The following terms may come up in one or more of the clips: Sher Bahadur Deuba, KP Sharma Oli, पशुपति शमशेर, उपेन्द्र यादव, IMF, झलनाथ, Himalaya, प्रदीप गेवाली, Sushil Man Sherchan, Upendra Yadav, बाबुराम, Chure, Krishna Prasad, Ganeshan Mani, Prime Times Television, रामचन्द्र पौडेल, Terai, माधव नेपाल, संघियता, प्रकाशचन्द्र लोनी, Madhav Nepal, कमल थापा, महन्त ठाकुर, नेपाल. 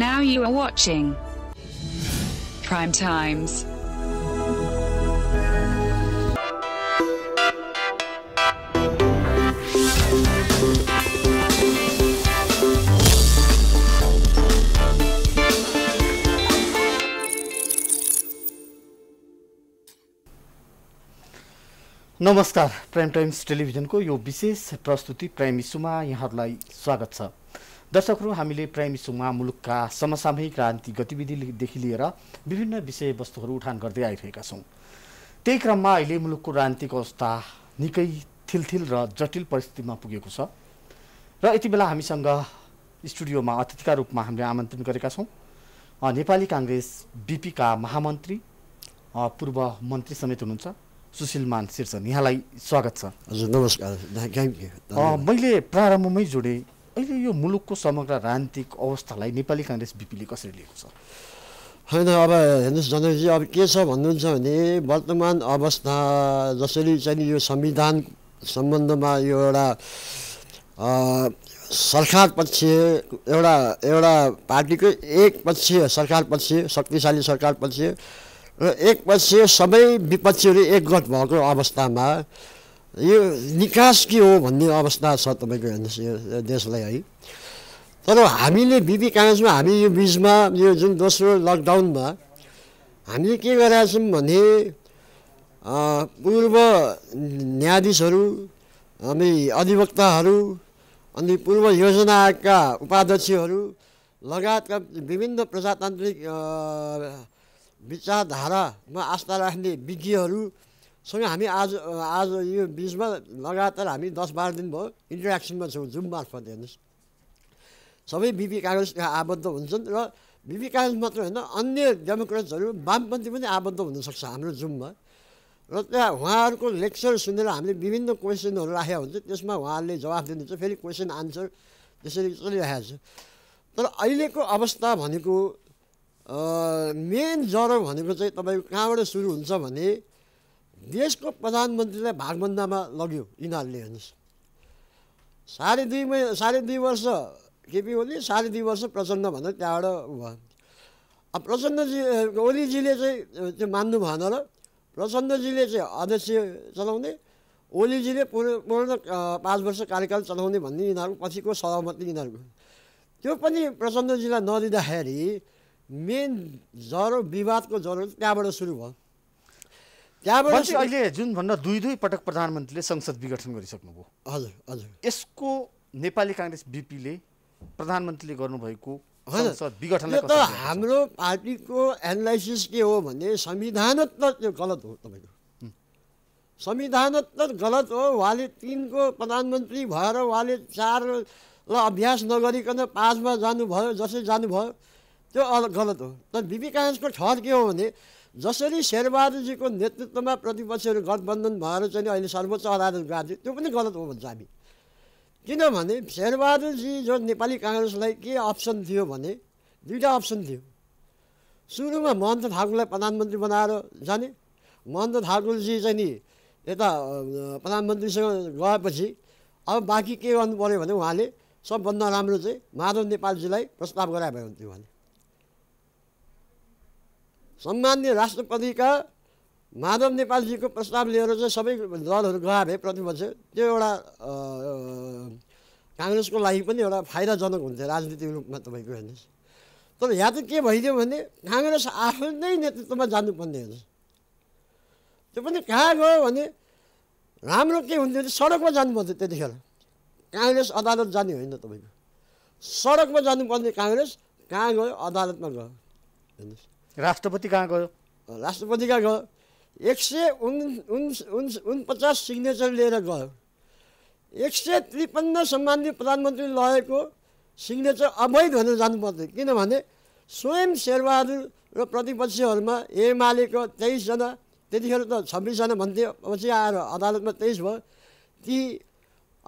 Now you are watching Prime Times. नमस्कार, Prime Times television को यो विशेष प्रस्तुति प्राइम इशूमा यहाँहरूलाई स्वागत छ। दर्शकहरू, हामीले प्राइम इशूमा मुलुकका समसामयिक राजनीतिक गतिविधिदेखि लिएर विभिन्न विषयवस्तुहरू उठान गर्दै आइरहेका छौँ। त्यही क्रममा अहिले मुलुकको राजनीतिक अवस्था निकै थिलथिल र जटिल परिस्थितिमा पुगेको छ र यति बेला हामीसँग स्टुडियोमा अतिथिका रूपमा हामीले आमन्त्रण गरेका छौँ नेपाली काङ्ग्रेस बीपीका महामन्त्री पूर्व मन्त्री समेत हुनुहुन्छ सुशील मान शेरचन, यहाँलाई स्वागत छ। हजुर नमस्कार। मैले प्रारम्भमै जोडेँ, अहिले यो मुलुकको समग्र राजनीतिक अवस्थालाई नेपाली काङ्ग्रेस बीपीले कसरी लिएको छ? होइन, अब हेर्नुहोस् जनकजी, अब के छ भन्नुहुन्छ भने वर्तमान अवस्था जसरी चाहिँ यो संविधान सम्बन्धमा यो एउटा सरकार पक्ष एउटा पार्टीको एक पक्षीय सरकार पक्ष, शक्तिशाली सरकार पक्ष र एक पक्ष सबै विपक्षीहरू एकगत भएको अवस्थामा यो निकास के हो भन्ने अवस्था छ तपाईँको हेर्नुहोस् यो देशलाई है। तर हामीले बीपी काङ्ग्रेसमा हामी यो बिचमा यो जुन दोस्रो लकडाउनमा हामीले के गरेका छौँ भने पूर्व न्यायाधीशहरू अनि अधिवक्ताहरू अनि पूर्व योजना आयोगका उपाध्यक्षहरू लगायतका विभिन्न प्रजातान्त्रिक विचारधारामा आस्था राख्ने विज्ञहरूसँग हामी आज यो बिचमा लगातार हामी 10-12 दिन भयो इन्टरेक्सनमा छौँ। जुम मार्फत हेर्नुहोस् सबै बीपी काङ्ग्रेसका आबद्ध हुन्छन् र बीपी काङ्ग्रेस मात्र होइन, अन्य डेमोक्रेट्सहरू वामपन्थी पनि आबद्ध हुनसक्छ हाम्रो जुममा। र त्यहाँ उहाँहरूको लेक्चर सुनेर हामीले विभिन्न क्वेसनहरू राखेका हुन्छ, त्यसमा उहाँहरूले जवाफ दिनुहुन्छ, फेरि क्वेसन आन्सर त्यसरी चलिरहेको छ। तर अहिलेको अवस्था भनेको मेन जरो भनेको चाहिँ तपाईँको कहाँबाट सुरु हुन्छ भने देशको प्रधानमन्त्रीलाई भागबन्दामा लग्यो यिनीहरूले। हेर्नुहोस् 2.5 वर्ष केपी ओली, 2.5 वर्ष प्रचण्ड भनेर त्यहाँबाट भयो। अब प्रचण्डजी ओलीजीले चाहिँ त्यो मान्नु भएन र प्रचण्डजीले चाहिँ अध्यक्ष चलाउने, ओलीजीले पूर्ण 5 वर्ष कार्यकाल चलाउने भन्ने यिनीहरूको पछिको सहमति यिनीहरूको। त्यो पनि प्रचण्डजीलाई नदिँदाखेरि मेन जरो विवादको जरो त्यहाँबाट सुरु भयो। त्यहाँबाट अहिले जुन भन्दा 2-2 पटक प्रधानमन्त्रीले संसद विघटन गरिसक्नुभयो। हजुर हजुर, यसको नेपाली काङ्ग्रेस बीपीले प्रधानमन्त्रीले गर्नुभएको संसद विघटनले त हाम्रो पार्टीको एनालाइसिस के हो भने संविधानत्मक त्यो गलत हो, तपाईँको संविधानत्मक गलत हो। उहाँले 3को प्रधानमन्त्री भएर उहाँले 4 अभ्यास नगरिकन 5मा जानुभयो, जसरी जानुभयो त्यो गलत हो। तर बीपी काङ्ग्रेसको ठहर के हो भने जसरी शेरबहादुरजीको नेतृत्वमा प्रतिपक्षहरू गठबन्धन भएर चाहिँ अहिले सर्वोच्च अदालत गएको थियो त्यो पनि गलत हो भन्छ हामी। किनभने शेरबहादुरजी जो नेपाली काङ्ग्रेसलाई के अप्सन थियो भने 2टा अप्सन थियो। सुरुमा महन्त ठाकुरलाई प्रधानमन्त्री बनाएर जाने, महन्त ठाकुरजी चाहिँ नि यता प्रधानमन्त्रीसँग गएपछि अब बाँकी के गर्नु पऱ्यो भने उहाँले सबभन्दा राम्रो चाहिँ माधव नेपालजीलाई प्रस्ताव गराए भयो हुन्थ्यो। उहाँले सम्मान्य राष्ट्रपतिका माधव नेपालजीको प्रस्ताव लिएर चाहिँ सबै दलहरू गए भए प्रतिपक्ष, त्यो एउटा काङ्ग्रेसको लागि पनि एउटा फाइदाजनक हुन्थ्यो राजनीतिक रूपमा तपाईँको। हेर्नुहोस् तर यहाँ त के भइदियो भने काङ्ग्रेस आफ्नै नेतृत्वमा जानुपर्ने। हेर्नुहोस् त्यो पनि कहाँ गयो भने राम्रो के हुन्थ्यो भने सडकमा जानुपर्थ्यो। त्यतिखेर काङ्ग्रेस अदालत जाने होइन, तपाईँको सडकमा जानुपर्ने काङ्ग्रेस कहाँ गयो? अदालतमा गयो। हेर्नुहोस् राष्ट्रपति कहाँ गयो? राष्ट्रपति कहाँ गयो? 149 सिग्नेचर लिएर गयो। 153 सम्मान्य प्रधानमन्त्री लगेको सिग्नेचर अवैध भनेर जानुपर्थ्यो। किनभने स्वयं शेरबहादुर र प्रतिपक्षहरूमा एमालेको 23 जना, त्यतिखेर त 26 जना भन्थ्यो, पछि आएर अदालतमा 23 भयो ती,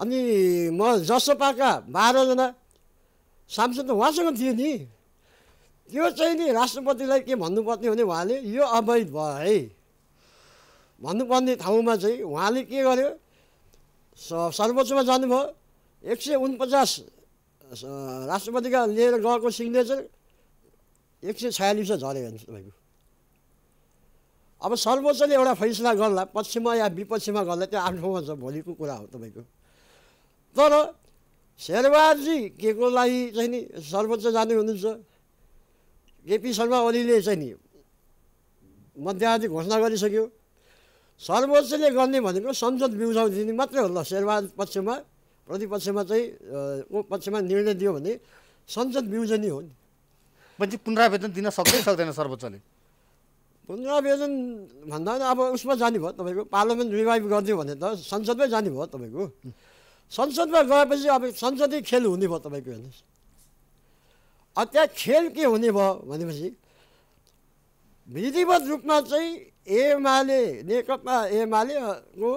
अनि म जसपाका 12 जना सांसद त उहाँसँग थियो नि। त्यो चाहिँ नि राष्ट्रपतिलाई के भन्नुपर्ने भने उहाँले यो अवैध भयो है भन्नुपर्ने ठाउँमा चाहिँ उहाँले के गर्यो? सर्वोच्चमा जानुभयो, 149 राष्ट्रपतिका लिएर गएको सिग्नेचर 146 झरे हेर्नुहोस् तपाईको। अब सर्वोच्चले एउटा फैसला गर्ला, पक्षमा या विपक्षमा गर्ला त्यो आफ्नो ठाउँमा छ, भोलिको कुरा हो तपाईको। तर शेरबहादुरजी के को लागि चाहिँ नि सर्वोच्च जाने हुनुहुन्छ। केपी शर्मा ओलीले चाहिँ नि मध्यावधि घोषणा गरिसक्यो। सर्वोच्चले गर्ने भनेको संसद बिउजाउ दिने मात्रै होला। शेरबहादुर पक्षमा प्रतिपक्षमा चाहिँ को पक्षमा निर्णय दियो भने संसद बिउजनी हो। पछि पुनरावेदन दिन सक्दै सक्दैन सर्वोच्चले? पुनरावेदन भन्दा अब उसमा जाने भयो तपाईको, पार्लियामेन्ट रिभाइभ गरिदियो भने त संसदमै जाने भयो तपाईको। संसदमा गएपछि अब संसदीय खेल हुने भयो तपाईँको। हेर्नुहोस् अब त्यहाँ खेल के हुने भयो भनेपछि विधिवत रूपमा चाहिँ एमाले नेकपा एमालेको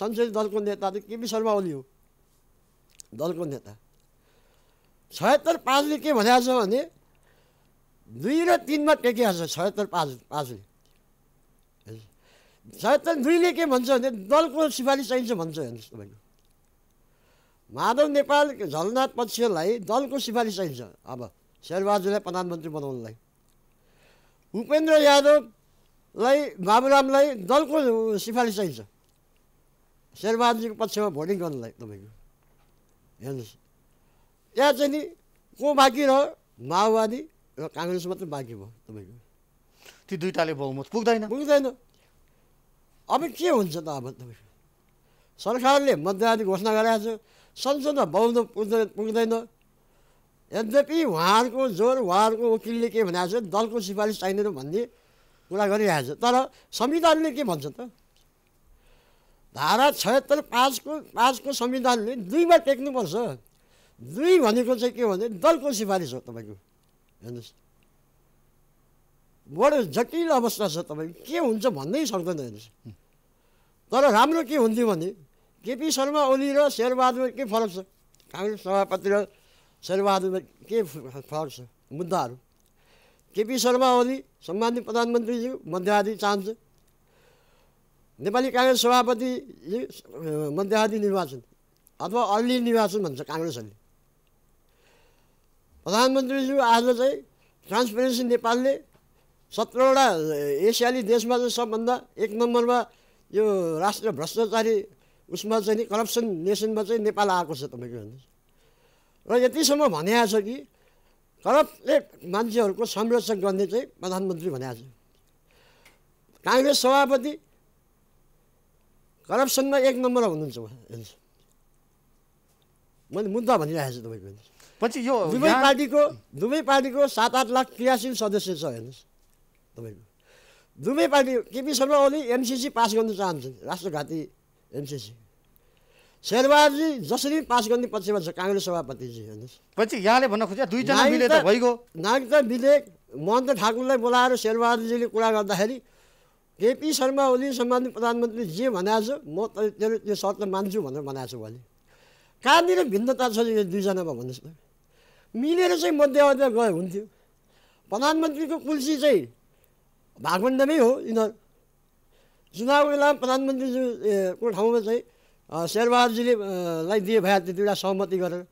संसदीय दलको नेता चाहिँ केपी शर्मा ओली हो। दलको नेता 76(5) ले के भनेको छ भने 2 र 3 मा टेकिया छ। 76(5)ले 76(2)ले के भन्छ भने दलको सिफारिस चाहिन्छ भन्छ। हेर्नुहोस् तपाईँको माधव नेपाल झलनाथ पक्षलाई दलको सिफारिस चाहिन्छ अब शेरबहादुरलाई प्रधानमन्त्री बनाउनलाई, उपेन्द्र यादवलाई बाबुरामलाई दलको सिफारिस चाहिन्छ शेरबहादुरजीको पक्षमा भोटिङ गर्नलाई तपाईँको। हेर्नुहोस् यहाँ चाहिँ नि को बाँकी रह्यो? माओवादी र काङ्ग्रेस मात्रै बाँकी भयो तपाईँको। ती दुईटाले बहुमत पुग्दैन। अब के हुन्छ त? अब तपाईँको सरकारले मध्यावधि घोषणा गराएको छ, संसदमा बहुमत पुग्दैन। यद्यपि उहाँहरूको जोर उहाँहरूको वकिलले के भनेको छ दलको सिफारिस चाहिँदैन भन्ने कुरा गरिरहेको छ, तर संविधानले के भन्छ त? धारा 76(5)को संविधानले 2 मा टेक्नुपर्छ। 2 भनेको चाहिँ के भने दलको सिफारिस हो तपाईँको। हेर्नुहोस् बडो जटिल अवस्था छ तपाईँको, के हुन्छ भन्नै सक्दैन। हेर्नुहोस् तर राम्रो के हुन्थ्यो भने केपी शर्मा ओली र शेरबहादुर के फरक छ, काङ्ग्रेस सभापति र शेरबहादुर के फरक छ मुद्दाहरू। केपी शर्मा ओली सम्मान्य प्रधानमन्त्रीजी मध्यावधि चाहन्छ, नेपाली काङ्ग्रेस सभापति मध्यावधि निर्वाचन अथवा अर्ली निर्वाचन भन्छ काङ्ग्रेसहरूले। प्रधानमन्त्रीज्यू आज चाहिँ ट्रान्सपेरेन्सी नेपालले 17वटा एसियाली देशमा चाहिँ सबभन्दा 1 नम्बरमा यो राष्ट्र भ्रष्टाचारी उसमा चाहिँ नि करप्सन नेसनमा चाहिँ नेपाल आएको छ तपाईँको। हेर्नुहोस् र यतिसम्म भनेको छ कि करप्टेड मान्छेहरूको संरक्षण गर्ने चाहिँ प्रधानमन्त्री भनेको छ। काङ्ग्रेस सभापति करप्सनमा 1 नम्बर हुनुहुन्छ उहाँ। हेर्नुहोस् मैले मुद्दा भनिरहेको छु तपाईँको। पछि यो दुवै पार्टीको 7-8 लाख क्रियाशील सदस्य छ। हेर्नुहोस् तपाईँको दुवै party KP Sharma Oli MCC pass गर्न चाहन्छन्, राष्ट्रघाती एमसिसी। शेरबहादुरजी जसरी पास गर्ने पक्षमा छ काङ्ग्रेस सभापतिजी। हेर्नुहोस् पछि यहाँले भन्न खोजे दुईजना मिले त भइगयो। नागरिकता विधेयक महन्त ठाकुरलाई बोलाएर शेरबहादुरजीले कुरा गर्दाखेरि केपी शर्मा ओली सम्मान्य प्रधानमन्त्री जे भनेको छ म त्यो शर्त मान्छु भनेर भनेको छु भने कहाँनिर भिन्नता छ यो दुईजनामा भन्नुहोस् न? मिलेर चाहिँ मध्यावधिमा गए हुन्थ्यो। प्रधानमन्त्रीको कुल्सी चाहिँ भागवण्डमै हो। यिनीहरू चुनावको बेलामा प्रधानमन्त्रीको ठाउँमा चाहिँ शेरबहादुरजीले लाई दिए भए त्यतिवटा सहमति गरेर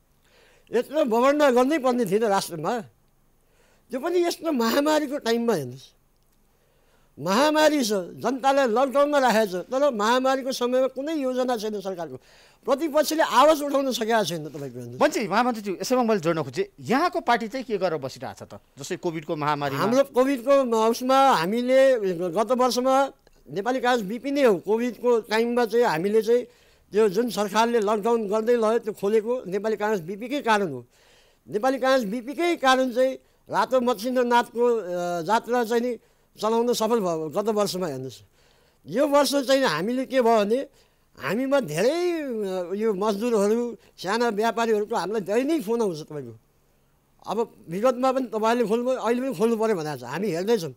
यत्रो बवण्ड गर्नै पर्ने थिएन राष्ट्रमा, त्यो पनि यस्तो महामारीको टाइममा। हेर्नुहोस् महामारी छ, जनतालाई लकडाउनमा राखेको छ, तर महामारीको समयमा कुनै योजना छैन सरकारको, प्रतिपक्षले आवाज उठाउन सकेको छैन तपाईँको। भन्छ महामन्त्रीज्यू यसैमा मैले जोड्न खोजेँ यहाँको पार्टी चाहिँ के गरेर बसिरहेको छ त? जस्तै कोभिडको महामारी, हाम्रो कोभिडको उसमा हामीले गत वर्षमा नेपाली काङ्ग्रेस बिपी नै हो। कोभिडको टाइममा चाहिँ हामीले चाहिँ त्यो जुन सरकारले लकडाउन गर्दै लग्यो त्यो खोलेको नेपाली काङ्ग्रेस बिपीकै कारण हो। नेपाली काङ्ग्रेस बिपीकै कारण चाहिँ रातो मच्छिन्द्रनाथको जात्रा चाहिँ नि चलाउन सफल भयो गत वर्षमा। हेर्नुहोस् यो वर्ष चाहिँ हामीले के भयो भने हामीमा धेरै यो मजदुरहरू साना व्यापारीहरूको हामीलाई दैनिक फोन आउँछ तपाईँको। अब विगतमा पनि तपाईँहरूले खोल्नु, अहिले पनि खोल्नु पऱ्यो भनेको छ। हामी हेर्दैछौँ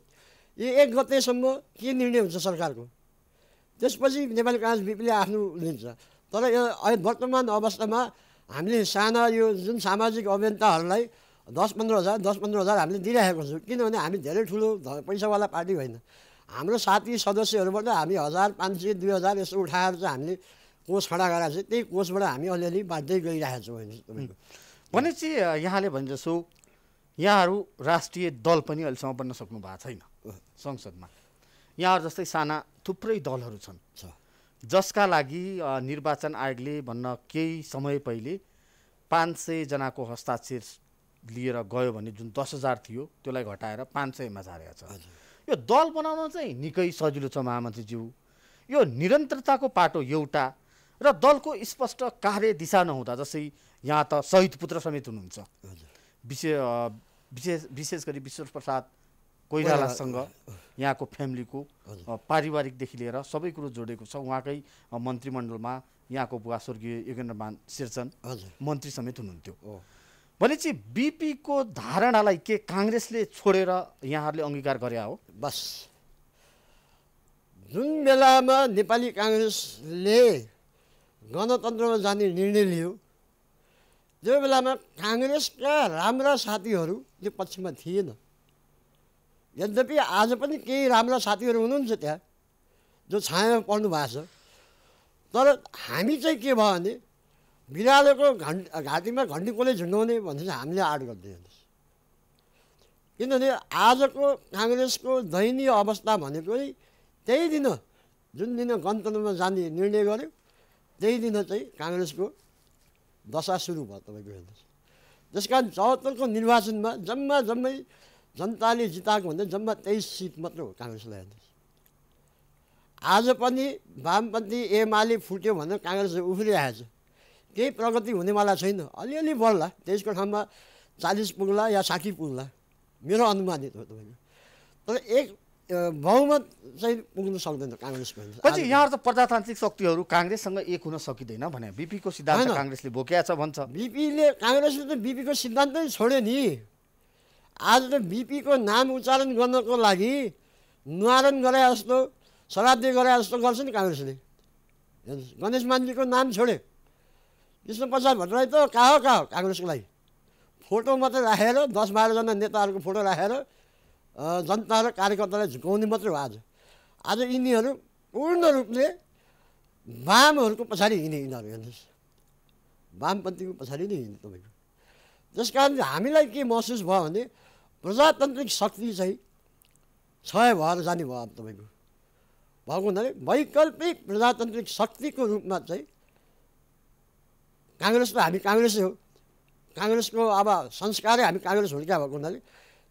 यो 1 गतेसम्म के निर्णय हुन्छ सरकारको, त्यसपछि नेपाली काङ्ग्रेस बिपीले आफ्नो लिन्छ। तर यो वर्तमान अवस्थामा हामीले साना यो जुन सामाजिक अभियन्ताहरूलाई 10-15 हजार हामीले दिइरहेको छौँ, किनभने हामी धेरै ठुलो पैसावाला पार्टी होइन। हाम्रो साथी सदस्यहरूबाट हामी 1500-2000 यसो उठाएर चाहिँ हामीले कोष खडा गराएको छ, त्यही कोषबाट हामी अलिअलि बाँड्दै गइरहेको छौँ। होइन भनेपछि यहाँले भने जस्तो यहाँ राष्ट्रीय दल पनि अहिलेसम्म बन्न सक्नु भएको छैन संसदमा। यहाँ जस्तै साना थुप्रै दलहरू छन् जसका लागि निर्वाचन आयोगले भन्न केही समय पहिले 500 जनाको हस्ताक्षर लिएर गयो भने जुन 10,000 थियो त्यसलाई घटाएर 500 मा झारेको छ। यो दल बनाउन चाहिँ निकै सजिलो छ महामन्त्रीज्यू, यो निरन्तरताको पाटो एउटा र दलको स्पष्ट कार्य दिशा नहुँदा, जसै यहाँ त शहीद पुत्र समेत हुनुहुन्छ विशेष गरी विश्व प्रसाद कोइरालासँग यहाँको फ्यामिलीको पारिवारिकदेखि लिएर सबै कुरो जोडेको छ। उहाँकै मन्त्रीमण्डलमा यहाँको बुवा स्वर्गीय योगेन्द्र मान शेरचन मन्त्री समेत हुनुहुन्थ्यो। भनेपछि बीपीको धारणालाई के काङ्ग्रेसले छोडेर यहाँहरूले अंगीकार गरे हो? बस जुन बेलामा नेपाली काङ्ग्रेसले गणतन्त्रमा जाने निर्णय लियो त्यो बेलामा काङ्ग्रेसका राम्रा साथीहरू जो पक्षमा थिएन, यद्यपि आज पनि केही राम्रा साथीहरू हुनुहुन्छ त्यहाँ जो छायामा पढ्नु भएको छ, तर हामी चाहिँ के भयो भने बिरालोको घाँटीमा घन्टी कसले झुन्डाउने भनेर हामीले आड गर्दैनौँ। किनभने आजको काङ्ग्रेसको दयनीय अवस्था भनेको त्यही दिन जुन दिन गणतन्त्रमा जाने निर्णय गर्यो त्यही दिन चाहिँ काङ्ग्रेसको दशा सुरु भयो तपाईँको हेर्नुहोस्। त्यस कारण 74को निर्वाचनमा जम्मै जनताले जिताएको भन्दा जम्मा 23 सीट मात्र हो काङ्ग्रेसलाई। हेर्नुहोस् आज पनि वामपन्थी एमाले फुट्यो भनेर काङ्ग्रेस उफ्रिरहेछ, केही प्रगति हुनेवाला छैन, अलिअलि बढ्ला 23को ठाउँमा 40 पुग्ला या 60 पुग्ला मेरो अनुमानित हो तपाईँको, तर एक बहुमत चाहिँ पुग्न सक्दैन काङ्ग्रेसको। पछि यहाँ त प्रजातान्त्रिक शक्तिहरू काङ्ग्रेससँग एक हुन सकिँदैन भने बीपीको सिद्धान्त काङ्ग्रेसले बोकेको छ भन्छ। काङ्ग्रेसले त बीपीको सिद्धान्तै छोड्यो नि। आज त बीपीको नाम उच्चारण गर्नको लागि नुहारण गरे जस्तो श्राद्ध गरे जस्तो गर्छ नि काङ्ग्रेसले। हेर्नुहोस् गणेश मानजीको नाम छोड्यो, कृष्ण प्रसाद भट्टराई त कहाँ हो काङ्ग्रेसको लागि फोटो मात्रै राखेर 10-12 जना नेताहरूको फोटो राखेर जनता र कार्यकर्तालाई झुकाउने मात्रै हो। आज आज यिनीहरू पूर्ण रूपले वामहरूको पछाडि हिँड्ने, यिनीहरू हेर्नुहोस् वामपन्थीको पछाडि नै हिँड्ने तपाईँको। त्यस कारण हामीलाई के महसुस भयो भने प्रजातान्त्रिक शक्ति चाहिँ क्षय भएर जाने भयो। अब तपाईँको भएको हुनाले वैकल्पिक प्रजातान्त्रिक शक्तिको रूपमा चाहिँ काङ्ग्रेस त हामी काङ्ग्रेसै हो, काङ्ग्रेसको अब संस्कारै हामी काङ्ग्रेस हुर्का भएको हुनाले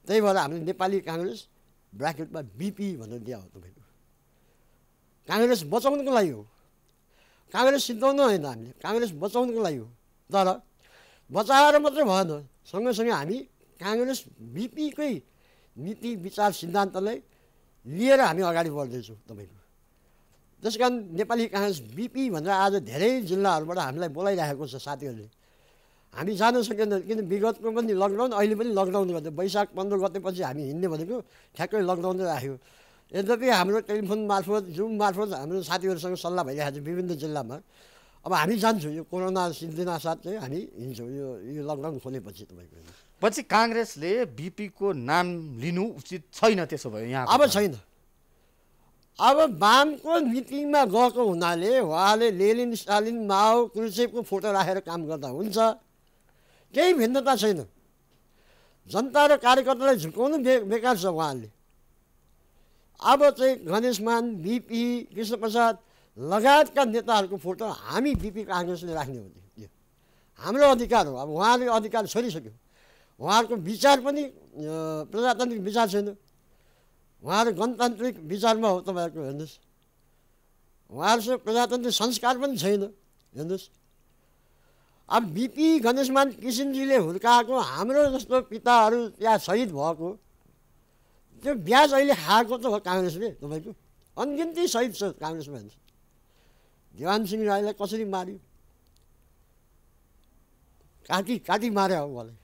त्यही भएर हामीले नेपाली काङ्ग्रेस ब्राकेटमा बीपी भनेर दिया हो तपाईँको। काङ्ग्रेस बचाउनुको लागि हो, काङ्ग्रेस सिद्धाउनु होइन, हामीले काङ्ग्रेस बचाउनुको लागि हो। तर बचाएर मात्रै भएन, सँगैसँगै हामी काङ्ग्रेस बीपीकै नीति विचार सिद्धान्तलाई लिएर हामी अगाडि बढ्दैछौँ तपाईँको। त्यस कारण नेपाली काङ्ग्रेस बीपी भनेर आज धेरै जिल्लाहरूबाट हामीलाई बोलाइराखेको छ साथीहरूले, हामी जान सकेन। किन विगतको पनि लकडाउन, अहिले पनि लकडाउन गर्थ्यो, वैशाख 15 गतेपछि हामी हिँड्ने भनेको ठ्याक्कै लकडाउन राख्यो। यद्यपि हाम्रो टेलिफोन मार्फत जुम मार्फत हाम्रो साथीहरूसँग सल्लाह भइरहेको छ विभिन्न जिल्लामा। अब हामी जान्छौँ यो कोरोना सिद्धिना साथ चाहिँ हामी हिँड्छौँ यो लकडाउन खोलेपछि तपाईँको। पछि काङ्ग्रेसले बीपीको नाम लिनु उचित छैन त्यसो भयो यहाँ अब छैन। अब वामको नीतिमा गएको हुनाले उहाँले लेनिन स्टालिन माओ क्रुसेभको फोटो राखेर काम गर्दा हुन्छ, केही भिन्नता छैन। जनता र कार्यकर्तालाई झुकाउनु बेकार छ उहाँले। अब चाहिँ गणेशमान बीपी कृष्ण प्रसाद लगायतका नेताहरूको फोटो हामी बीपी काङ्ग्रेसले राख्ने हो, यो हाम्रो अधिकार हो। अब उहाँले अधिकार छोडिसक्यो, उहाँहरूको विचार पनि प्रजातान्त्रिक विचार छैन, उहाँहरू गणतान्त्रिक विचारमा हो तपाईँहरूको। हेर्नुहोस् उहाँहरूसँग प्रजातान्त्रिक संस्कार पनि छैन। हेर्नुहोस् अब बीपी गणेशमान किसिमजीले हुर्काएको हाम्रो जस्तो पिताहरू त्यहाँ शहीद भएको त्यो ब्याज अहिले खाएको त हो काङ्ग्रेसले तपाईँको। अनगिन्ती शहीद छ काङ्ग्रेसमा। हेर्नुहोस् देवान सिंह राईलाई कसरी मार्यो, काटी मारे हो उहाँले।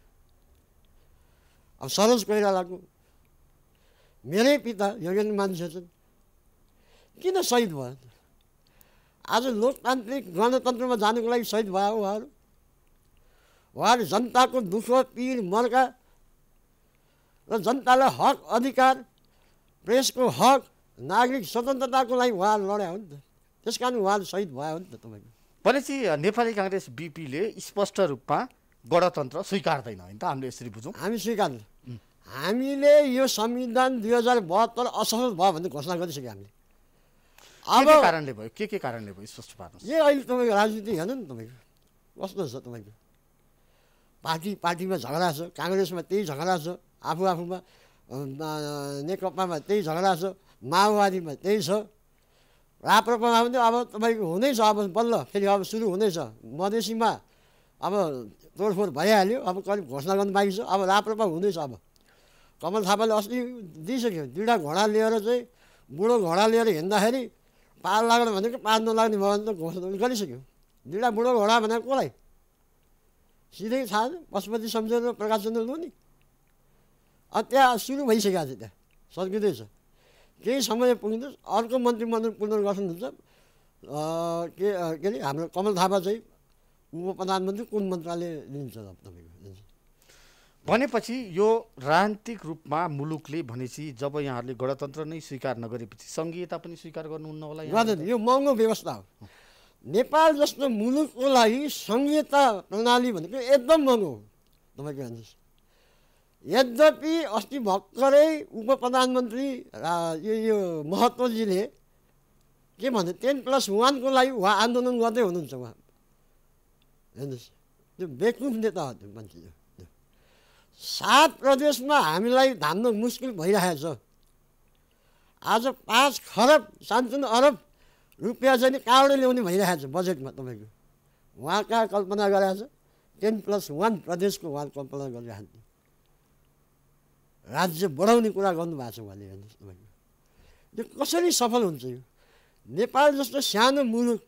अब सरोज कोइरालाको मेरै पिता योगेन्द्र मान शेरचन किन शहीद भयो? आज लोकतान्त्रिक गणतन्त्रमा जानुको लागि शहीद भयो उहाँहरू। उहाँहरू जनताको दुःख पीड मर्का र जनतालाई हक अधिकार प्रेसको हक नागरिक स्वतन्त्रताको लागि उहाँहरू लड्या हो नि त, त्यसकारण उहाँहरू शहीद भयो नि त तपाईँको। भनेपछि नेपाली काङ्ग्रेस बीपीले स्पष्ट रूपमा गणतन्त्र स्वीकार्दैन हैन त हामीले यसरी बुझौं। हामी स्वीकार्नु हामीले यो संविधान 2072 असफल भयो भन्ने घोषणा गरिसक्यौं हामीले। अब के कारणले भयो के कारणले भयो स्पष्ट पार्नुस्। यो अहिले तपाईको राजनीति हैन नि तपाईको कस्तो छ तपाईको पार्टीमा झगडा छ कांग्रेसमा त्यही झगडा छ आफूमा नेकपामा त्यही झगडा छ माओवादीमा त्यही छ राप्रपामा पनि अब तपाईको हुँदैछ अब बल्ल फेरि अब सुरु हुँदैछ मधेसीमा अब तोडफोड भइहाल्यो अब करिब घोषणा गर्नु बाँकी छ अब राप्रपा हुँदैछ। अब कमल थापाले अस्ति दिइसक्यो दुईवटा घोडा लिएर चाहिँ बुढो घोडा लिएर हिँड्दाखेरि पार लाग्ने भनेको पार नलाग्ने भयो भने त घोषणा गरिसक्यो। दुईवटा बुढो घोडा भनेको कसलाई सिधै थाहा छ पशुपति शमशेर र प्रकाशचन्द्र लोनी। अब त्यहाँ सुरु भइसकेको छ त्यहाँ सकिँदैछ केही समय पुग्दैछ अर्को मन्त्रीमण्डल पुनर्गठन हुन्छ के अरे हाम्रो कमल थापा चाहिँ उप प्रधानमन्त्री कुन मन्त्रालय लिन्छ तपाईँको भनेपछि यो राजनीतिक रूपमा मुलुकले भनेपछि जब यहाँहरूले गणतन्त्र नै स्वीकार नगरेपछि सङ्घीयता पनि स्वीकार गर्नुहुन्न होला। यो महँगो व्यवस्था हो नेपाल जस्तो मुलुकको लागि सङ्घीयता प्रणाली भनेको एकदम महँगो हो तपाईँको हेर्नुहोस्। यद्यपि अस्ति भर्खरै उप प्रधानमन्त्री यो महतोजीले के भन्यो 10+1 को लागि उहाँ आन्दोलन गर्दै हुनुहुन्छ उहाँ हेर्नुहोस् त्यो बेकुफ नेता हो त्यो मान्छे। 7 प्रदेशमा हामीलाई धान्न मुस्किल भइरहेछ। आज 5 खरब 55 अरब रुपियाँ चाहिँ काँडो ल्याउने भइरहेछ बजेटमा तपाईँको उहाँ कहाँ कल्पना गरेछ 10+1 प्रदेशको उहाँ कल्पना गरिरहेछ राज्य बढाउने कुरा गर्नुभएको छ उहाँले। हेर्नुहोस् तपाईँको यो कसरी सफल हुन्छ यो नेपाल जस्तो सानो मुलुक।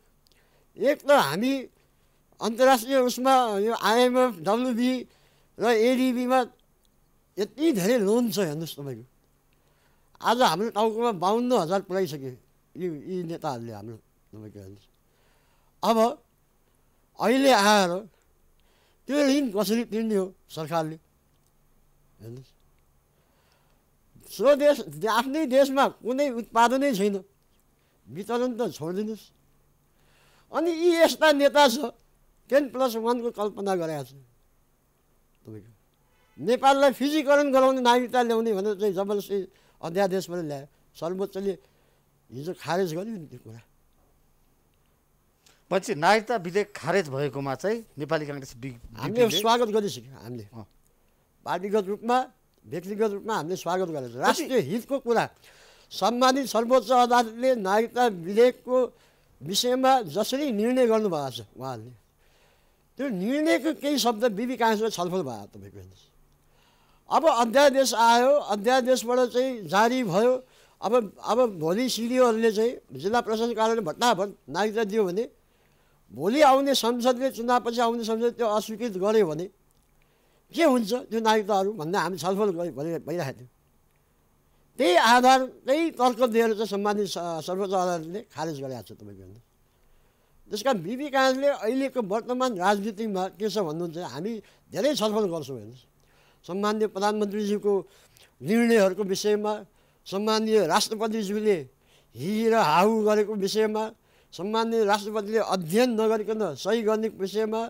एक त हामी अन्तर्राष्ट्रिय उसमा यो IMF WB र ADBमा यति धेरै लोन छ हेर्नुहोस् तपाईँको। आज हाम्रो टाउकोमा 52,000 पुऱ्याइसक्यो यी नेताहरूले हाम्रो तपाईँको हेर्नुहोस्। अब अहिले आएर त्यो ऋण कसरी तिर्ने हो सरकारले हेर्नुहोस्। स्वदेश आफ्नै देशमा कुनै उत्पादनै छैन वितरण त छोडिदिनुहोस्। अनि यी यस्ता नेता छ 10+1 को कल्पना गरेछ तपाईँको नेपाललाई फिजीकरण गराउने नागरिकता ल्याउने भनेर चाहिँ जबरजस्ती अध्यादेशमा ल्यायो सर्वोच्चले हिजो खारेज गर्यो नि त्यो कुरा। पछि नागरिकता विधेयक खारेज भएकोमा चाहिँ नेपाली कांग्रेस हामीले स्वागत गरिसक्यौँ हामीले पार्टीगत रूपमा व्यक्तिगत रूपमा हामीले स्वागत गरेको छ। राष्ट्रिय हितको कुरा सम्मानित सर्वोच्च अदालतले नागरिकता विधेयकको विषयमा जसरी निर्णय गर्नुभएको छ उहाँहरूले त्यो निर्णयको केही शब्द बिबी काङ्ग्रेसले छलफल भयो तपाईँको हेर्नुहोस्। अब अध्यादेश आयो अध्यादेशबाट चाहिँ जारी भयो अब भोलि सिडिओहरूले चाहिँ जिल्ला प्रशासन कार्यालयले भट्टाभट नागरिकता दियो भने भोलि आउने संसदले चुनावपछि आउने संसदले त्यो अस्वीकृत गर्यो भने के हुन्छ त्यो नागरिकताहरू भन्दा हामी छलफल भइरहेको थियौँ। त्यही आधार त्यही तर्क दिएर चाहिँ सम्मानित सर्वोच्च अदालतले खारेज गरेको छ तपाईँको हेर्नुहोस्। त्यसका बिबी काङ्ग्रेसले अहिलेको वर्तमान राजनीतिमा के छ भन्नुहुन्छ हामी धेरै छलफल गर्छौँ हेर्नुहोस्। सम्मान्य प्रधानमन्त्रीज्यूको निर्णयहरूको विषयमा सम्मान्य राष्ट्रपतिज्यूले हिर हाउ गरेको विषयमा सम्मान्य राष्ट्रपतिले अध्ययन नगरिकन सही गर्ने विषयमा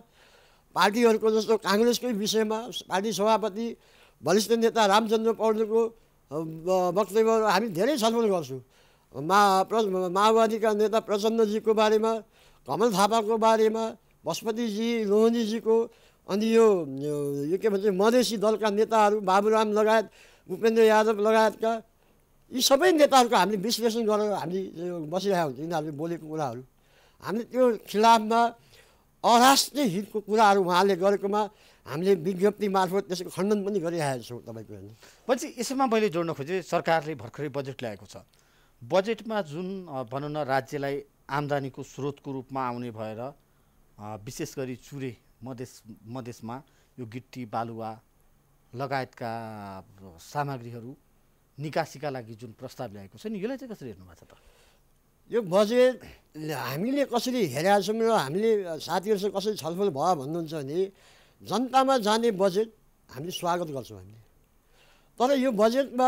पार्टीहरूको जस्तो काङ्ग्रेसकै विषयमा पार्टी सभापति वरिष्ठ नेता रामचन्द्र पौडेलको वक्तव्य हामी धेरै छलफल गर्छौँ। माओवादीका नेता प्रचण्डजीको बारेमा कमल थापाको बारेमा पशुपतिजी लोहनीजीको अनि यो के भन्छ मधेसी दलका नेताहरू बाबुराम लगायत उपेन्द्र यादव लगायतका यी सबै नेताहरूको हामीले विश्लेषण गरेर हामी बसिरहेको हुन्छौँ। यिनीहरूले बोलेको कुराहरू हामीले त्यो खिलाफमा अराष्ट्रिय हितको कुराहरू उहाँले गरेकोमा हामीले विज्ञप्ति मार्फत त्यसको खण्डन पनि गरिरहेको छौँ तपाईँको हेर्नु। पछि यसमा मैले जोड्न खोजेँ सरकारले भर्खरै बजेट ल्याएको छ बजेटमा जुन भनौँ न राज्यलाई आम्दानीको स्रोतको रूपमा आउने भएर विशेष गरी चुरे मधेसमा यो गिट्टी बालुवा लगायतका सामग्रीहरू निकासीका लागि जुन प्रस्ताव ल्याएको छ नि यसलाई चाहिँ कसरी हेर्नु भएको छ त? यो बजेट हामीले कसरी हेरेका छौँ र हामीले साथीहरूसँग कसरी छलफल भयो भन्नुहुन्छ भने जनतामा जाने बजेट हामीले स्वागत गर्छौँ हामीले। तर यो बजेटमा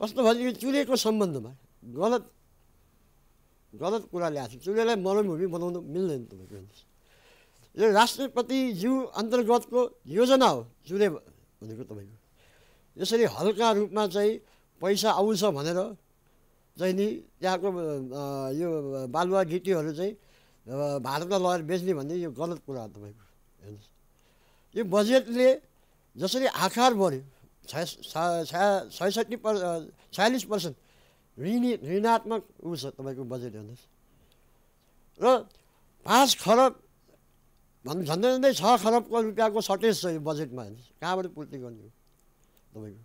कस्तो भने चुरेको सम्बन्धमा गलत कुरा ल्याएको छ। चुरेलाई मरुभूमि बनाउनु मिल्दैन तपाईँको यो राष्ट्रपति ज्यू अन्तर्गतको योजना हो। जुले भनेको तपाईको यसरी हल्का रूपमा चाहिँ पैसा आउँछ भनेर चाहिँ नि यहाँको यो बालुवा गिटीहरू चाहिँ भारतमा लगेर बेच्ने भन्ने यो गलत कुरा हो तपाईको। हेर्नुहोस् यो बजेटले जसरी आकार बढ्यो 46% ऋणात्मक उ छ तपाईको बजेट। हेर्नुहोस् र 5 खरब भन्नु झन्डै झन्डै 6 खरबको रुपियाँको सर्टेज छ यो बजेटमा। हेर्नुहोस् कहाँबाट पूर्ति गर्ने हो तपाईँको।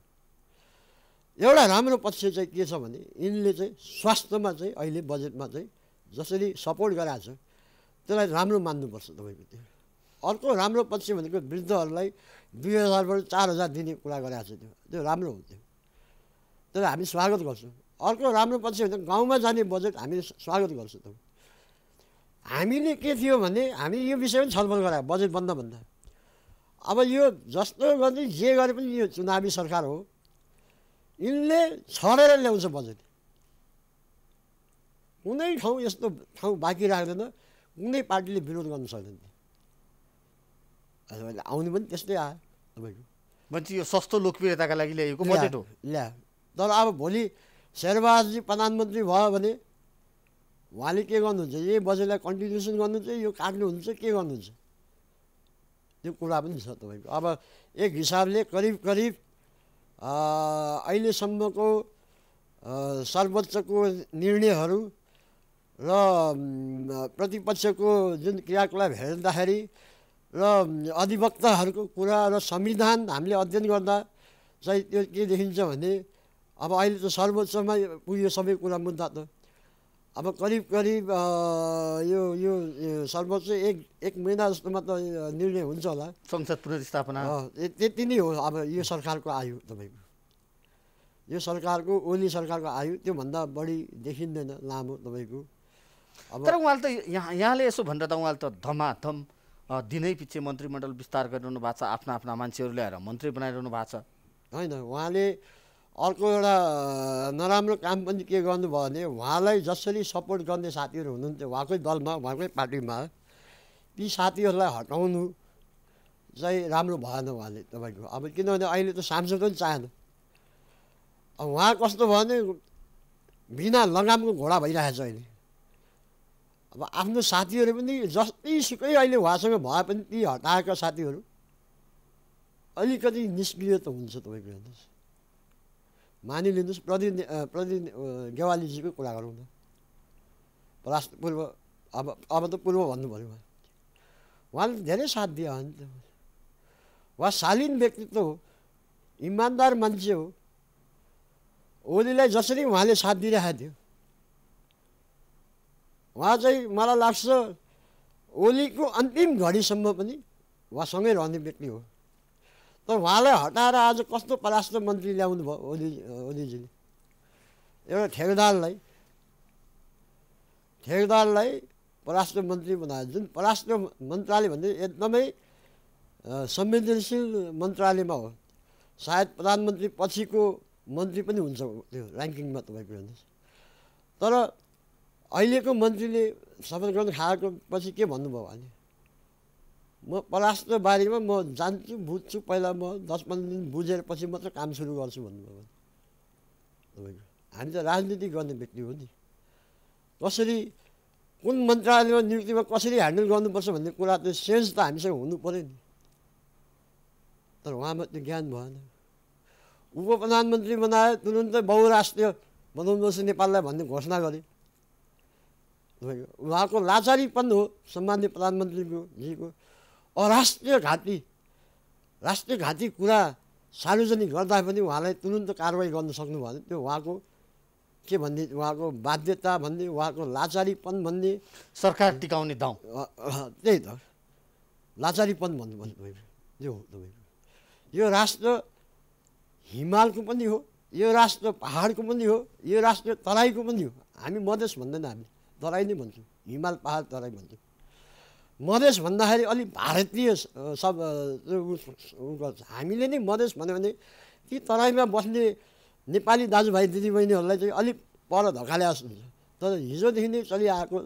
एउटा राम्रो पक्ष चाहिँ के छ भने यिनले चाहिँ स्वास्थ्यमा चाहिँ अहिले बजेटमा चाहिँ जसरी सपोर्ट गराएको छ त्यसलाई राम्रो मान्नुपर्छ तपाईँको। त्यो अर्को राम्रो पक्ष भनेको वृद्धहरूलाई 2000बाट 4000 दिने कुरा गराएको छ। त्यो त्यो राम्रो हो, त्यो त्यसलाई हामी स्वागत गर्छौँ। अर्को राम्रो पक्ष भनेको गाउँमा जाने बजेट हामीले स्वागत गर्छौँ। त हामीले के थियो भने हामी यो विषयमा छलफल गरायो बजेट बन्दाभन्दा। अब यो जस्तो गर्ने जे गरे पनि यो चुनावी सरकार हो, यिनले छरेर ल्याउँछ बजेट। कुनै ठाउँ यस्तो ठाउँ बाँकी राख्दैन, कुनै पार्टीले विरोध गर्न सक्दैन। आउने पनि त्यस्तै आयो तपाईँको। भन्छ यो सस्तो लोकप्रियताका लागि ल्याएको बजेट हो ल्या। तर अब भोलि शेरबहादुरजी प्रधानमन्त्री भयो भने उहाँले के गर्नुहुन्छ? यही बजेटलाई कन्टिन्युसन गर्नुहुन्छ, यो काट्नुहुन्छ, के गर्नुहुन्छ? त्यो कुरा पनि छ तपाईँको। अब एक हिसाबले करिब करिब अहिलेसम्मको सर्वोच्चको निर्णयहरू र प्रतिपक्षको जुन क्रियाकलाप हेर्दाखेरि र अधिवक्ताहरूको कुरा र संविधान हामीले अध्ययन गर्दा चाहिँ त्यो के देखिन्छ भने अब अहिले त सर्वोच्चमा पुग्यो सबै कुरा मुद्दा। त अब करिब करिब यो सर्वोच्च एक महिना जस्तोमा त निर्णय हुन्छ होला। संसद पुनर्स्थापना त्यति नै हो। अब यो सरकारको आयु तपाईँको, यो सरकारको ओली सरकारको आयु त्योभन्दा बढी देखिँदैन लामो तपाईँको। अब तर उहाँले त यहाँले यसो भनेर त उहाँले त धमाधम दिनै पछि मन्त्रीमण्डल विस्तार गरिरहनु भएको छ, आफ्ना आफ्ना मान्छेहरू ल्याएर मन्त्री बनाइरहनु भएको छ। होइन, उहाँले अर्को एउटा नराम्रो काम पनि के गर्नुभयो भने उहाँलाई जसरी सपोर्ट गर्ने साथीहरू हुनुहुन्थ्यो उहाँकै दलमा उहाँकै पार्टीमा, ती साथीहरूलाई हटाउनु चाहिँ राम्रो भएन उहाँले तपाईँको। अब किनभने अहिले त सांसद पनि चाहेन। अब उहाँ कस्तो भयो भने बिना लगामको घोडा भइरहेको छ अहिले। अब आफ्नो साथीहरू पनि जस्तै सुकै अहिले उहाँसँग भए पनि ती हटाएका साथीहरू अलिकति निष्क्रिय त हुन्छ तपाईँको। हेर्नुहोस् मानिलिनुहोस् प्रदीप गेवालीजीको कुरा गरौँ न, राष्ट्र पूर्व अब त पूर्व भन्नुभयो। उहाँले धेरै साथ दियो भने त उहाँ शालीन व्यक्तित्व हो, इमान्दार मान्छे हो। ओलीलाई जसरी उहाँले साथ दिइरहेको थियो उहाँ चाहिँ मलाई लाग्छ ओलीको अन्तिम घडीसम्म पनि उहाँसँगै रहने व्यक्ति हो। तर उहाँलाई हटाएर आज कस्तो पराष्ट्र मन्त्री ल्याउनु भयो ओलीजीले। एउटा ठेकदारलाई पराष्ट्र मन्त्री बनायो, जुन पराष्ट्र मन्त्रालय भन्ने एकदमै संवेदनशील मन्त्रालयमा हो। सायद प्रधानमन्त्री पछिको मन्त्री पनि हुन्छ त्यो ऱ्याङ्किङमा तपाईँको। हेर्नुहोस् तर अहिलेको मन्त्रीले शपथ ग्रहण खाएको पछि के भन्नुभयो भने म पराष्ट्र बारेमा म जान्छु बुझ्छु, पहिला म 10-15 दिन बुझेर पछि मात्र काम सुरु गर्छु भन्नुभयो। तपाईँको हामी त राजनीति गर्ने व्यक्ति हो नि, कसरी कुन मन्त्रालयमा नियुक्तिमा कसरी ह्यान्डल गर्नुपर्छ भन्ने कुरा त्यो सेन्स त हामीसँग हुनु पऱ्यो नि। तर उहाँमा त्यो ज्ञान भएन। उप प्रधानमन्त्री बनाए तुरुन्तै बहुराष्ट्रिय बनाउनुपर्छ नेपाललाई भन्ने घोषणा गरे। तपाईँको उहाँको लाचारीपन हो सम्मान्य प्रधानमन्त्रीजीको। राष्ट्रिय घाटी कुरा सार्वजनिक गर्दा पनि उहाँलाई तुरुन्त कारवाही गर्न सक्नु भएन। त्यो उहाँको के भन्ने, उहाँको बाध्यता भन्ने, उहाँको लाचारीपन भन्ने, सरकार टिकाउने दाउ, त्यही त लाचारीपन भन्नु भन्नु तपाईँको। यो हो तपाईँको। यो राष्ट्र हिमालको पनि हो, यो राष्ट्र पहाडको पनि हो, यो राष्ट्र तराईको पनि हो। हामी मधेस भन्दैन, हामी तराई नै भन्छौँ, हिमाल पहाड तराई भन्छौँ। मधेस भन्दाखेरि अलिक भारतीय सब गर्छ। हामीले नै मधेस भन्यो भने ती तराईमा बस्ने नेपाली दाजुभाइ दिदीबहिनीहरूलाई चाहिँ अलिक पर धकाले जस्तो हुन्छ। तर हिजोदेखि नै चलिआएको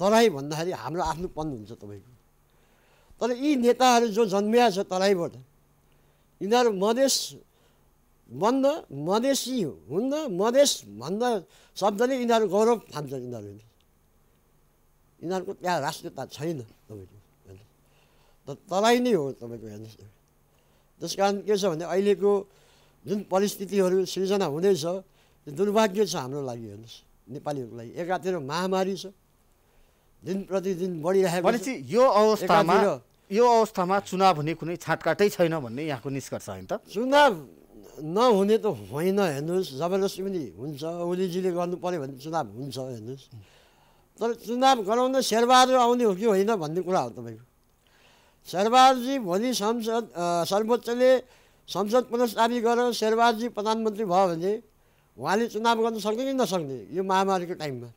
तराई भन्दाखेरि हाम्रो आफ्नोपन हुन्छ तपाईँको। तर यी नेताहरू जो जन्मिया छ तराईबाट यिनीहरू मधेस बन्द मधेसी हुन्न, मधेस भन्दा शब्दले यिनीहरू गौरव ठान्छन्। यिनीहरूको त्यहाँ राष्ट्रियता छैन तपाईँको, तर तराई नै हो तपाईँको। हेर्नुहोस् त्यस कारण के छ भने अहिलेको जुन परिस्थितिहरू सृजना हुँदैछ त्यो दुर्भाग्य छ हाम्रो लागि। हेर्नुहोस् नेपालीहरूको लागि एकातिर महामारी छ, दिन प्रतिदिन बढिरहेको। भनेपछि यो अवस्थामा चुनाव हुने कुनै छाटकाटै छैन भन्ने यहाँको निष्कर्ष होइन त? चुनाव नहुने त होइन, हेर्नुहोस् जबरजस्ती पनि हुन्छ। ओलीजीले गर्नु पर्यो भने चुनाव हुन्छ हेर्नुहोस्, तर चुनाव गराउन शेरबहादुर आउने हो कि होइन भन्ने कुरा हो तपाईँको। शेरबहादुरजी भोलि सर्वोच्चले संसद पुनर्स्थापित गरेर शेरबहादुरजी प्रधानमन्त्री भयो भने उहाँले चुनाव गर्न सक्ने कि नसक्ने? यो महामारीको टाइममा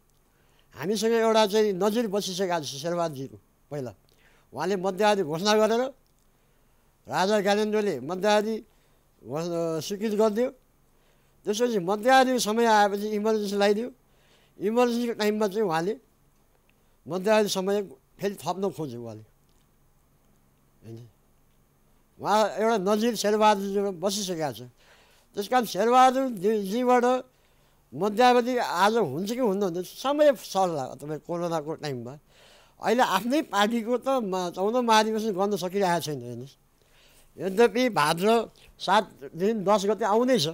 हामीसँग एउटा चाहिँ नजिर बसिसकेका छ शेरबहादुरजीको। पहिला उहाँले मध्यावधि घोषणा गरेर राजा ज्ञानेन्द्रले मध्यावधि स्वीकृत गरिदियो, त्यसपछि मध्यावधि समय आएपछि इमर्जेन्सी लगाइदियो। इमर्जेन्सीको टाइममा चाहिँ उहाँले मध्यावधि समय फेरि थप्न खोज्यो उहाँले। होइन उहाँ एउटा नजिर शेरबहादुरजीबाट बसिसकेका छ, त्यस कारण शेरबहादुरजीबाट मध्यावधि आज हुन्छ कि हुन्न समय सल्ला। तपाईँ कोरोनाको टाइममा अहिले आफ्नै पार्टीको त 14 महाधिवेशन गर्न सकिरहेको छैन हेर्नुहोस्। यद्यपि भाद्र 7 देखि 10 गते आउँदैछ,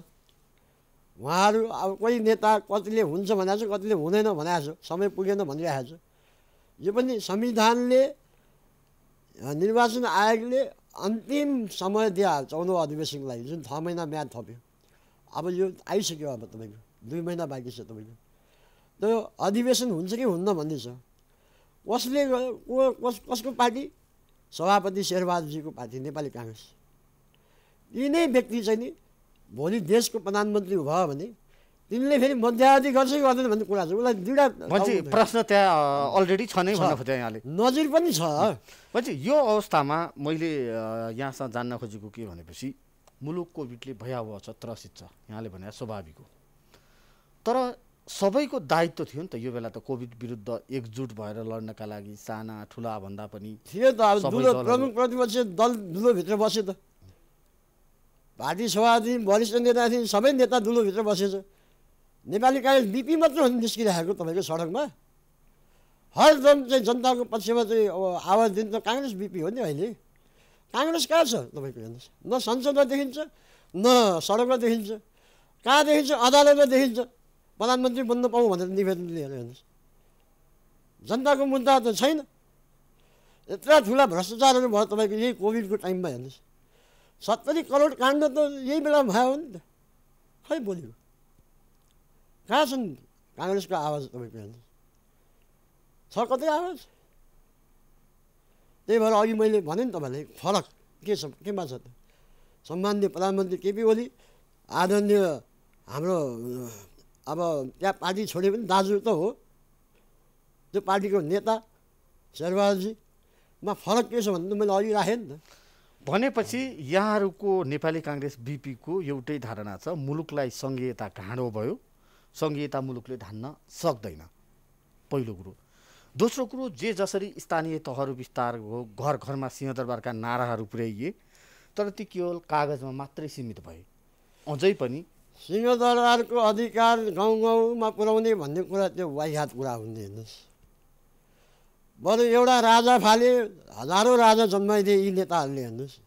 उहाँहरू अब कोही नेता कतिले हुन्छ भनेको छ, कतिले हुँदैन भनेको छ, समय पुगेन भनिरहेको छ। यो पनि संविधानले निर्वाचन आयोगले अन्तिम समय दिए 14 अधिवेशनलाई, जुन 6 महिना म्याद थप्यो। अब यो आइसक्यो, अब तपाईँको 2 महिना बाँकी छ। तपाईँको त्यो अधिवेशन हुन्छ कि हुन्न भन्ने छ। कसले कसको पार्टी? सभापति शेरबहादुरजीको पार्टी नेपाली काङ्ग्रेस। यिनै व्यक्ति चाहिँ नि भोलि देशको प्रधानमन्त्री भयो भने तिनले फेरि मध्यावधि गर्छ कि गर्दैन भन्ने कुरा छ। उसलाई दुईवटा प्रश्न त्यहाँ अलरेडी छ नै भन्न खोजे यहाँले, नजिर पनि छ। भनेपछि यो अवस्थामा मैले यहाँसँग जान्न खोजेको के भनेपछि मुलुक कोभिडले भयावह छ, त्रसित छ, यहाँले भने स्वाभाविक हो। तर सबैको दायित्व थियो नि त यो बेला त कोभिड विरुद्ध एकजुट भएर लड्नका लागि, साना ठुला भन्दा पनि थियो त। अब प्रमुख प्रतिपक्षी दल दुलोभित्र बस्यो त, पार्टी सभापति वरिष्ठ नेता थिए, सबै नेता दुलोभित्र बसेछ। नेपाली काङ्ग्रेस बिपी मात्र निस्किरहेको तपाईँको सडकमा, हरदम चाहिँ जनताको पक्षमा चाहिँ आवाज दिन्छ। काङ्ग्रेस बिपी हो नि अहिले? काङ्ग्रेस कहाँ छ तपाईँको? हेर्नुहोस् न संसदमा देखिन्छ, न सडकमा देखिन्छ, कहाँ देखिन्छ? अदालतमा देखिन्छ। प्रधानमन्त्री बन्न पाऊँ भनेर निवेदन दिएर हेर्नुहोस्, जनताको मुद्दा त छैन। यत्र ठुला भ्रष्टाचारहरू भयो तपाईँको यही कोभिडको टाइममा। हेर्नुहोस् 70 करोड काण्ड त यही बेलामा भयो नि त। खै बोल्यो, कहाँ छन् काङ्ग्रेसको आवाज तपाईँको? हेर्नुहोस् छ कतै आवाज? त्यही भएर अघि मैले भने नि तपाईँलाई फरक के छ, केमा छ त? सम्माननीय प्रधानमन्त्री केपी ओली, आदरणीय हाम्रो अब त्यहाँ पार्टी छोडे पनि दाजु त हो त्यो पार्टीको नेता शेरबहादुरजीमा फरक के छ भन्नु मैले अघि राखेँ नि त। भनेपछि यहाँहरूको नेपाली काङ्ग्रेस बिपीको एउटै धारणा छ, मुलुकलाई सङ्घीयता घाँडो भयो, सङ्घीयता मुलुकले ढान्न सक्दैन, पहिलो कुरो। दोस्रो कुरो, जे जसरी स्थानीय तहहरू विस्तार हो, घर घरमा सिंहदरबारका नाराहरू पुर्याइए, तर ती केवल कागजमा मात्रै सीमित भए। अझै पनि सिंहदरबारको अधिकार गाउँ गाउँमा पुर्याउने भन्ने कुरा त्यो वाहियात कुरा हुने। हेर्नुहोस् बरु एउटा राजा फाले, हजारौँ राजा जन्माइदिए यी नेताहरूले। हेर्नुहोस्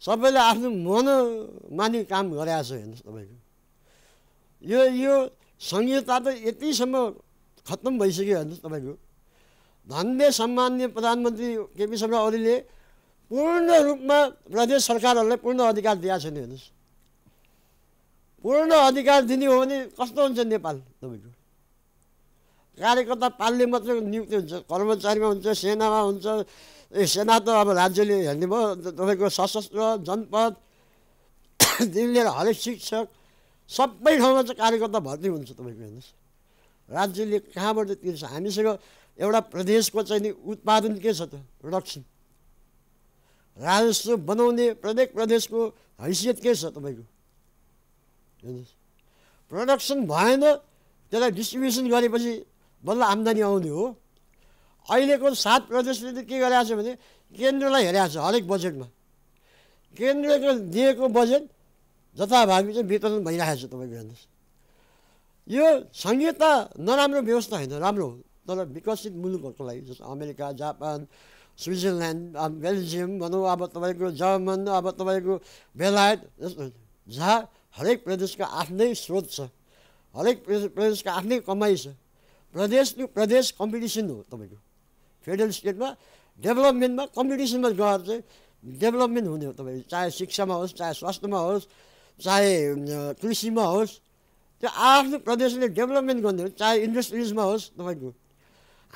सबैले आफ्नो मनमानी काम गरेको छ। हेर्नुहोस् तपाईँको यो संहिता त यतिसम्म खत्तम भइसक्यो। हेर्नुहोस् तपाईँको धन्य सम्माननीय प्रधानमन्त्री केपी शर्मा ओलीले पूर्ण रूपमा प्रदेश सरकारहरूलाई पूर्ण अधिकार दिएको छैन। हेर्नुहोस् पूर्ण अधिकार दिने हो भने कस्तो हुन्छ नेपाल? तपाईँको कार्यकर्ता पालले मात्र नियुक्ति हुन्छ, कर्मचारीमा हुन्छ, सेनामा हुन्छ। ए सेना त अब राज्यले हेर्ने भयो, तपाईँको सशस्त्र, जनपद देखि लिएर हरेक शिक्षक सबै ठाउँमा चाहिँ कार्यकर्ता भर्ती हुन्छ तपाईँको। हेर्नुहोस् राज्यले कहाँबाट तिर्छ? हामीसँग एउटा प्रदेशको चाहिँ नि उत्पादन के छ त? प्रोडक्सन, राजस्व बनाउने प्रत्येक प्रदेशको हैसियत के छ तपाईँको? हेर्नुहोस् प्रोडक्सन भएन, त्यसलाई डिस्ट्रिब्युसन गरेपछि बल्ल आम्दानी आउने हो। अहिलेको 7 प्रदेशले के गरेछ भने केन्द्रलाई हेरेछ। हरेक बजेटमा केन्द्रले दिएको बजेट जथाभावी चाहिँ वितरण भइरहेछ। तपाईँ हेर्नुस्, यो संहिता नराम्रो व्यवस्था होइन, राम्रो हो, तर विकसित मुलुकहरूको लागि जस्तो अमेरिका, जापान, स्विजरल्यान्ड, बेल्जियम भनौँ, अब तपाईँको जर्मन, अब तपाईँको बेलायत, जहाँ हरेक प्रदेशका आफ्नै स्रोत छ, हरेक प्रदेशका आफ्नै कमाइ छ। प्रदेश टु प्रदेश कम्पिटिसन हो। तपाईँको फेडरल स्टेटमा डेभलपमेन्टमा कम्पिटिसनमा गएर चाहिँ डेभलपमेन्ट हुने हो। तपाईँ चाहे शिक्षामा होस्, चाहे स्वास्थ्यमा होस्, चाहे कृषिमा होस्, त्यो आफ्नो प्रदेशले डेभलपमेन्ट गर्ने हो। चाहे इन्डस्ट्रिजमा होस्, तपाईँको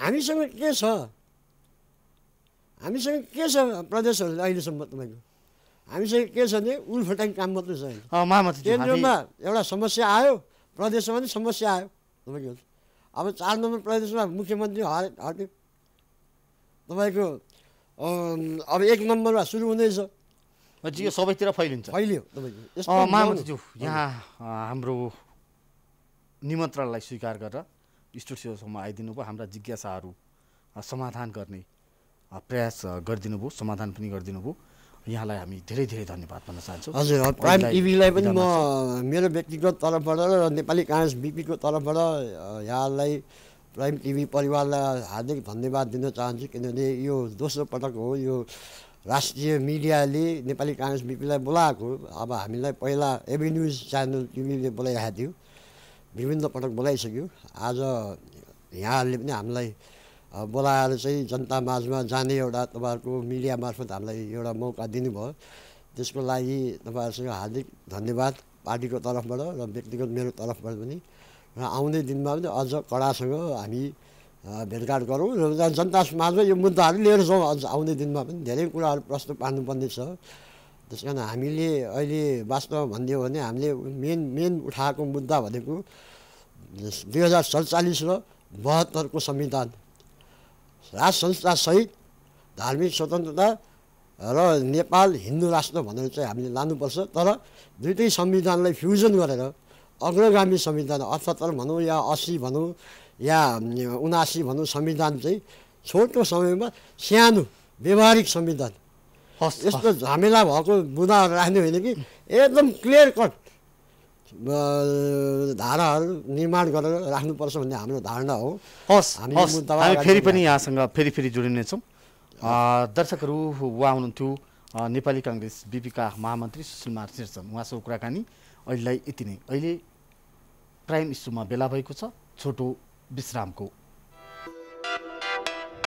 हामीसँग के छ, प्रदेशहरूले अहिलेसम्म तपाईँको हामीसँग के छ भने उल्फटाङ काम मात्रै छ। केन्द्रमा एउटा समस्या आयो, प्रदेशमा पनि समस्या आयो। तपाईँको अब 4 नम्बर प्रदेशमा मुख्यमन्त्री हट्यो, तपाईँको अब 1 नम्बरमा सुरु हुँदैछ, यो सबैतिर फैलिन्छ, फैलियो। तपाईँको महामन्त्रीज्यू, यहाँ हाम्रो निमन्त्रणालाई स्वीकार गरेर स्टुडियोसम्म आइदिनु भयो, हाम्रा जिज्ञासाहरू समाधान गर्ने प्रयास गरिदिनु भयो, समाधान पनि गरिदिनु भयो। यहाँलाई हामी धेरै धेरै धन्यवाद भन्न चाहन्छौँ। हजुर, प्राइम टिभीलाई पनि म मेरो व्यक्तिगत तर्फबाट र नेपाली काङ्ग्रेस बिपीको तर्फबाट यहाँलाई, प्राइम टिभी परिवारलाई हार्दिक धन्यवाद दिन चाहन्छु, किनभने यो दोस्रो पटक हो यो राष्ट्रिय मिडियाले नेपाली काङ्ग्रेस बिपीलाई बोलाएको। अब हामीलाई पहिला एबी न्युज च्यानल टिभीले बोलाइरहेको थियो, विभिन्न पटक बोलाइसक्यो, आज यहाँहरूले पनि हामीलाई बोलाएर चाहिँ जनता माझमा जाने एउटा तपाईँहरूको मिडिया मार्फत हामीलाई एउटा मौका दिनुभयो। त्यसको लागि तपाईँहरूसँग हार्दिक धन्यवाद पार्टीको तर्फबाट र व्यक्तिगत मेरो तर्फबाट पनि। र आउँदै दिनमा पनि अझ कडासँग हामी भेटघाट गरौँ र जनता माझमा यो मुद्दाहरू लिएर जाउँ। अझ आउँदै दिनमा पनि धेरै कुराहरू प्रस्तुत पार्नुपर्ने छ। त्यस कारण हामीले अहिले वास्तवमा भनिदियो भने हामीले मेन उठाएको मुद्दा भनेको 2047 र 72को संविधान, राज संस्था सहित धार्मिक स्वतन्त्रता र नेपाल हिन्दू राष्ट्र भनेर चाहिँ हामीले लानुपर्छ। तर दुईटै संविधानलाई फ्युजन गरेर अग्रगामी संविधान 78 भनौँ या 80 भनौँ या 79 भनौँ संविधान चाहिँ छोटो समयमा सानो व्यवहारिक संविधान, यस्तो झमेला भएको बुँदा राख्ने होइन कि एकदम क्लियर कट धाराहरू निर्माण गरेर राख्नुपर्छ भन्ने हाम्रो धारणा हो। हामी फेरि पनि यहाँसँग फेरि जोडिनेछौँ। दर्शकहरू, उहाँ हुनुहुन्थ्यो नेपाली काङ्ग्रेस बिपीका महामन्त्री सुशील मान शेरचन। उहाँसँग कुराकानी अहिलेलाई यति नै। अहिले प्राइम इस्युमा बेला भएको छ, छोटो विश्रामको